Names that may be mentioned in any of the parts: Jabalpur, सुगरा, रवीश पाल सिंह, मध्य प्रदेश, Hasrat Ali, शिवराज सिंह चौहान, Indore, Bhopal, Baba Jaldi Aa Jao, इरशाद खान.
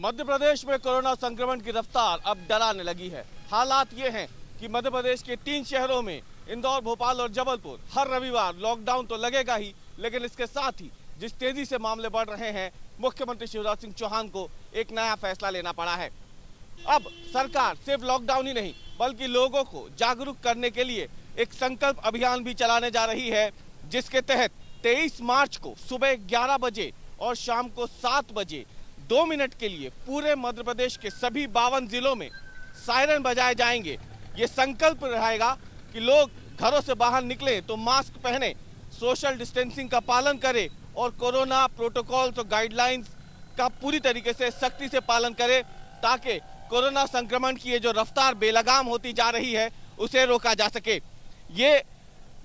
मध्य प्रदेश में कोरोना संक्रमण की रफ्तार अब डराने लगी है। हालात ये हैं कि मध्य प्रदेश के 3 शहरों में इंदौर, भोपाल और जबलपुर हर रविवार लॉकडाउन तो लगेगा ही, लेकिन इसके साथ ही जिस तेजी से मामले बढ़ रहे हैं, मुख्यमंत्री शिवराज सिंह चौहान को एक नया फैसला लेना पड़ा है। अब सरकार सिर्फ लॉकडाउन ही नहीं बल्कि लोगों को जागरूक करने के लिए एक संकल्प अभियान भी चलाने जा रही है, जिसके तहत 23 मार्च को सुबह 11 बजे और शाम को 7 बजे 2 मिनट के लिए पूरे मध्य प्रदेश के सभी 52 जिलों में सायरन बजाए जाएंगे। ये संकल्प रहेगा कि लोग घरों से बाहर निकले तो मास्क पहने, सोशल डिस्टेंसिंग का पालन करें और कोरोना प्रोटोकॉल्स और गाइडलाइंस का पूरी तरीके से सख्ती से पालन करें, ताकि कोरोना संक्रमण की ये जो रफ्तार बेलगाम होती जा रही है उसे रोका जा सके। ये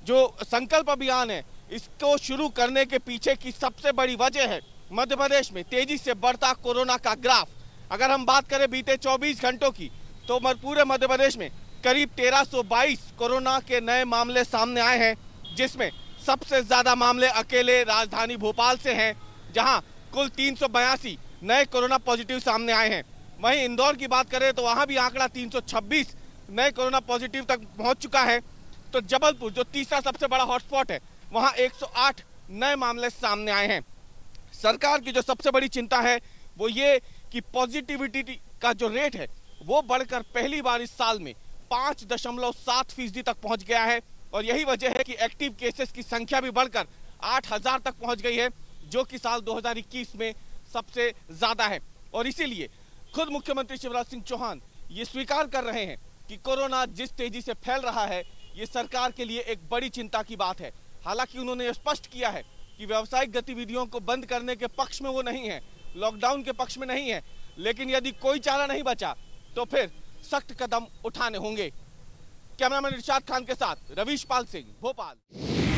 जो संकल्प अभियान है इसको शुरू करने के पीछे की सबसे बड़ी वजह है मध्य प्रदेश में तेजी से बढ़ता कोरोना का ग्राफ। अगर हम बात करें बीते 24 घंटों की तो पूरे मध्य प्रदेश में करीब 1322 कोरोना के नए मामले सामने आए हैं, जिसमें सबसे ज़्यादा मामले अकेले राजधानी भोपाल से हैं, जहां कुल 382 नए कोरोना पॉजिटिव सामने आए हैं। वहीं इंदौर की बात करें तो वहां भी आंकड़ा 326 नए कोरोना पॉजिटिव तक पहुंच चुका है। तो जबलपुर, जो तीसरा सबसे बड़ा हॉटस्पॉट है, वहां 108 नए मामले सामने आए हैं। सरकार की जो सबसे बड़ी चिंता है वो ये कि पॉजिटिविटी का जो रेट है वो बढ़कर पहली बार इस साल में 5.7% तक पहुंच गया है और यही वजह है कि एक्टिव केसेस की संख्या भी बढ़कर 8000 तक पहुंच गई है, जो कि साल 2021 में सबसे ज़्यादा है। और इसीलिए खुद मुख्यमंत्री शिवराज सिंह चौहान ये स्वीकार कर रहे हैं कि कोरोना जिस तेजी से फैल रहा है ये सरकार के लिए एक बड़ी चिंता की बात है। हालांकि उन्होंने स्पष्ट किया है कि व्यावसायिक गतिविधियों को बंद करने के पक्ष में वो नहीं है, लॉकडाउन के पक्ष में नहीं है, लेकिन यदि कोई चारा नहीं बचा तो फिर सख्त कदम उठाने होंगे। कैमरामैन इरशाद खान के साथ रवीश पाल सिंह, भोपाल।